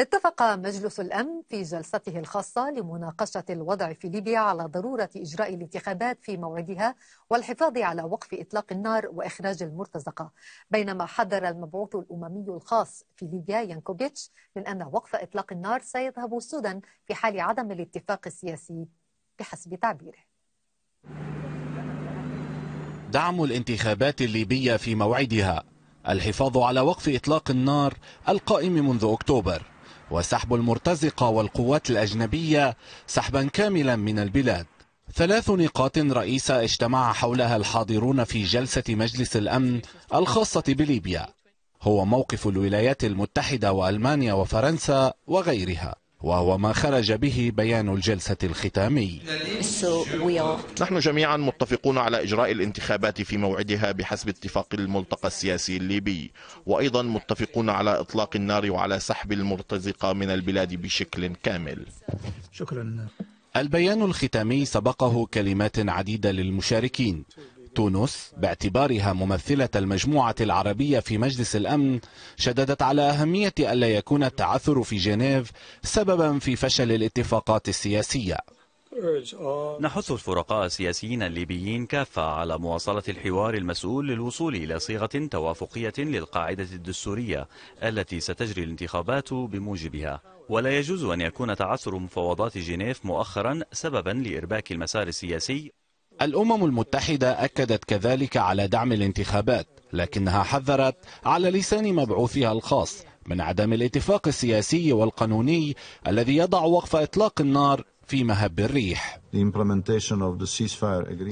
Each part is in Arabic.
اتفق مجلس الأمن في جلسته الخاصة لمناقشة الوضع في ليبيا على ضرورة إجراء الانتخابات في موعدها والحفاظ على وقف إطلاق النار وإخراج المرتزقة، بينما حذر المبعوث الأممي الخاص في ليبيا يانكوبيتش من أن وقف إطلاق النار سيذهب سدى في حال عدم الاتفاق السياسي بحسب تعبيره. دعم الانتخابات الليبية في موعدها، الحفاظ على وقف إطلاق النار القائم منذ أكتوبر، وسحب المرتزقة والقوات الأجنبية سحبا كاملا من البلاد. ثلاث نقاط رئيسة اجتمع حولها الحاضرون في جلسة مجلس الأمن الخاصة بليبيا، هو موقف الولايات المتحدة وألمانيا وفرنسا وغيرها، وهو ما خرج به بيان الجلسة الختامي. نحن جميعا متفقون على إجراء الانتخابات في موعدها بحسب اتفاق الملتقى السياسي الليبي، وأيضا متفقون على إطلاق النار وعلى سحب المرتزقة من البلاد بشكل كامل. شكرا. البيان الختامي سبقه كلمات عديدة للمشاركين. تونس باعتبارها ممثلة المجموعة العربية في مجلس الأمن شددت على أهمية ألا يكون التعثر في جنيف سببا في فشل الاتفاقات السياسية. نحث الفرقاء السياسيين الليبيين كافة على مواصلة الحوار المسؤول للوصول إلى صيغة توافقية للقاعدة الدستورية التي ستجري الانتخابات بموجبها، ولا يجوز أن يكون تعثر مفاوضات جنيف مؤخرا سببا لإرباك المسار السياسي. الأمم المتحدة أكدت كذلك على دعم الانتخابات، لكنها حذرت على لسان مبعوثها الخاص من عدم الاتفاق السياسي والقانوني الذي يضع وقف إطلاق النار في مهب الريح.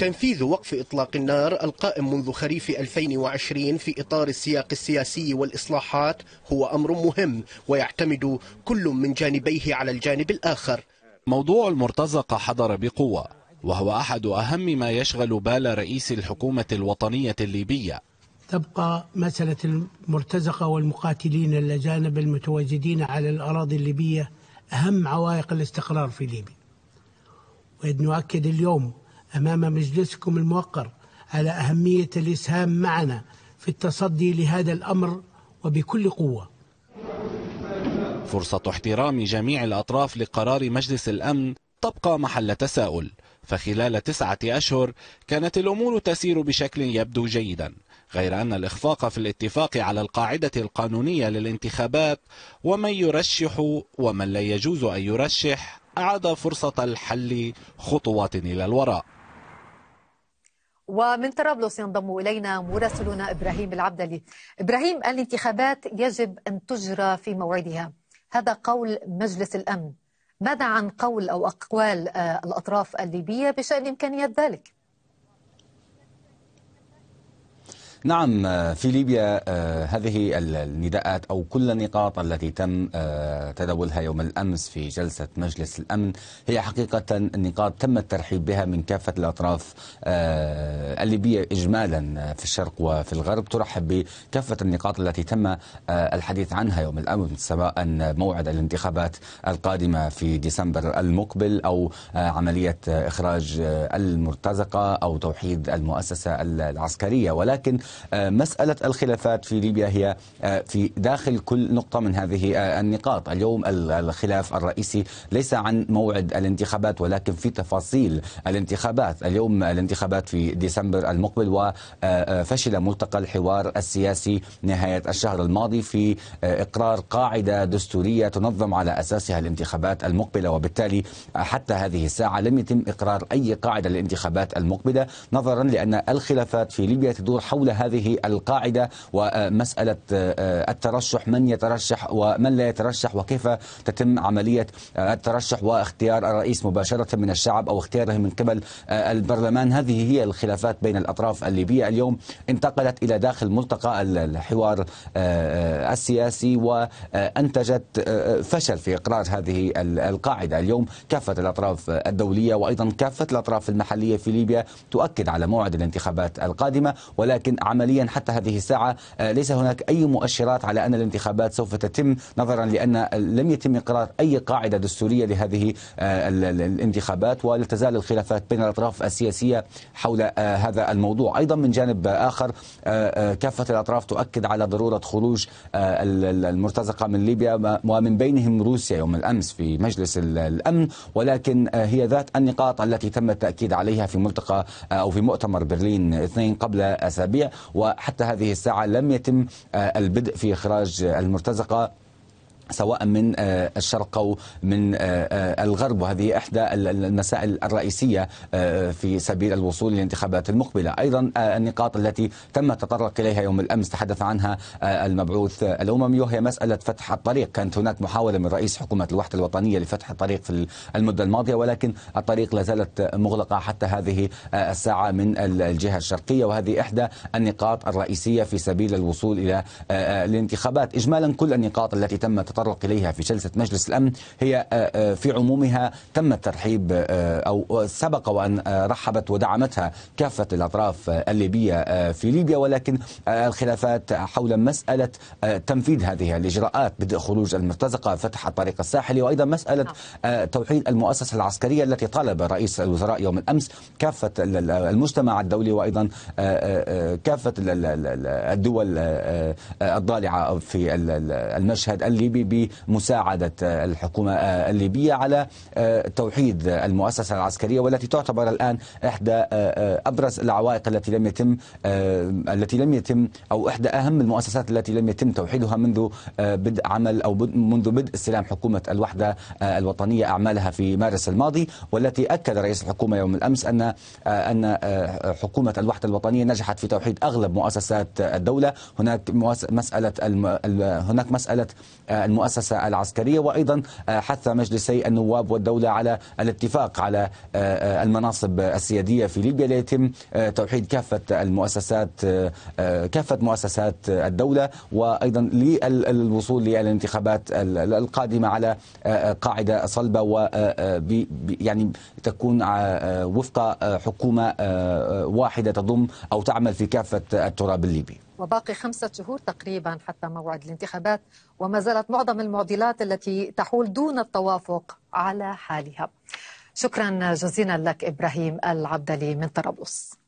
تنفيذ وقف إطلاق النار القائم منذ خريف 2020 في إطار السياق السياسي والإصلاحات هو أمر مهم، ويعتمد كل من جانبيه على الجانب الآخر. موضوع المرتزقة حضر بقوة، وهو أحد أهم ما يشغل بال رئيس الحكومة الوطنية الليبية. تبقى مسألة المرتزقة والمقاتلين الأجانب المتواجدين على الأراضي الليبية أهم عوائق الاستقرار في ليبيا، وإذ نؤكد اليوم أمام مجلسكم الموقر على أهمية الإسهام معنا في التصدي لهذا الأمر وبكل قوة. فرصة احترام جميع الأطراف لقرار مجلس الأمن تبقى محل تساؤل، فخلال 9 أشهر كانت الأمور تسير بشكل يبدو جيدا، غير أن الإخفاق في الاتفاق على القاعدة القانونية للانتخابات ومن يرشح ومن لا يجوز أن يرشح أعاد فرصة الحل خطوات إلى الوراء. ومن طرابلس ينضم إلينا مراسلنا إبراهيم العبدلي. إبراهيم، الانتخابات يجب أن تجرى في موعدها، هذا قول مجلس الأمن، ماذا عن قول أو أقوال الأطراف الليبية بشأن إمكانيات ذلك؟ نعم، في ليبيا هذه النداءات أو كل النقاط التي تم تداولها يوم الأمس في جلسة مجلس الأمن هي حقيقة النقاط تم الترحيب بها من كافة الأطراف الليبية إجمالا في الشرق وفي الغرب. ترحب بكافة النقاط التي تم الحديث عنها يوم الأمس، سواء موعد الانتخابات القادمة في ديسمبر المقبل أو عملية إخراج المرتزقة أو توحيد المؤسسة العسكرية. ولكن مسألة الخلافات في ليبيا هي في داخل كل نقطة من هذه النقاط. اليوم الخلاف الرئيسي ليس عن موعد الانتخابات ولكن في تفاصيل الانتخابات. اليوم الانتخابات في ديسمبر المقبل، وفشل ملتقى الحوار السياسي نهاية الشهر الماضي في إقرار قاعدة دستورية تنظم على أساسها الانتخابات المقبلة، وبالتالي حتى هذه الساعة لم يتم إقرار أي قاعدة للانتخابات المقبلة، نظرا لأن الخلافات في ليبيا تدور حول هذه القاعدة ومسألة الترشح، من يترشح ومن لا يترشح، وكيف تتم عملية الترشح واختيار الرئيس مباشرة من الشعب أو اختياره من قبل البرلمان. هذه هي الخلافات بين الأطراف الليبية. اليوم انتقلت إلى داخل ملتقى الحوار السياسي وأنتجت فشل في إقرار هذه القاعدة. اليوم كافة الأطراف الدولية وأيضا كافة الأطراف المحلية في ليبيا تؤكد على موعد الانتخابات القادمة، ولكن وعمليا حتى هذه الساعة ليس هناك أي مؤشرات على أن الانتخابات سوف تتم، نظرا لأن لم يتم إقرار أي قاعدة دستورية لهذه الانتخابات، ولا تزال الخلافات بين الأطراف السياسية حول هذا الموضوع. أيضا من جانب آخر كافة الأطراف تؤكد على ضرورة خروج المرتزقة من ليبيا، ومن بينهم روسيا يوم الأمس في مجلس الأمن، ولكن هي ذات النقاط التي تم التأكيد عليها في ملتقى أو في مؤتمر برلين 2 قبل أسابيع، وحتى هذه الساعة لم يتم البدء في إخراج المرتزقة سواء من الشرق أو من الغرب، وهذه إحدى المسائل الرئيسية في سبيل الوصول للانتخابات المقبلة. أيضا النقاط التي تم التطرق إليها يوم الأمس تحدث عنها المبعوث الأممي، وهي مسألة فتح الطريق. كانت هناك محاولة من رئيس حكومة الوحدة الوطنية لفتح الطريق في المدة الماضية، ولكن الطريق لا زالت مغلقة حتى هذه الساعة من الجهة الشرقية، وهذه إحدى النقاط الرئيسية في سبيل الوصول إلى الانتخابات. إجمالا كل النقاط التي تم تطرق إليها في جلسة مجلس الأمن هي في عمومها تم الترحيب، أو سبق وأن رحبت ودعمتها كافة الأطراف الليبية في ليبيا، ولكن الخلافات حول مسألة تنفيذ هذه الإجراءات، بدء خروج المرتزقة، فتح الطريق الساحلي، وأيضا مسألة توحيد المؤسسة العسكرية التي طالب رئيس الوزراء يوم الأمس كافة المجتمع الدولي وأيضا كافة الدول الضالعة في المشهد الليبي بمساعدة الحكومة الليبية على توحيد المؤسسة العسكرية، والتي تعتبر الآن إحدى أبرز العوائق التي لم يتم أو إحدى أهم المؤسسات التي لم يتم توحيدها منذ بدء عمل أو منذ بدء استلام حكومة الوحدة الوطنية أعمالها في مارس الماضي، والتي أكد رئيس الحكومة يوم الأمس أن حكومة الوحدة الوطنية نجحت في توحيد أغلب مؤسسات الدولة. هناك مسألة المؤسسة العسكرية، وأيضا حث مجلسي النواب والدولة على الاتفاق على المناصب السيادية في ليبيا ليتم توحيد كافة مؤسسات الدولة، وأيضا للوصول للانتخابات القادمة على قاعدة صلبة، و يعني تكون وفق حكومة واحدة تضم أو تعمل في كافة التراب الليبي. وباقي 5 شهور تقريبا حتى موعد الانتخابات، وما زالت معظم المعضلات التي تحول دون التوافق على حالها. شكرا جزيلا لك إبراهيم العبدلي من طرابلس.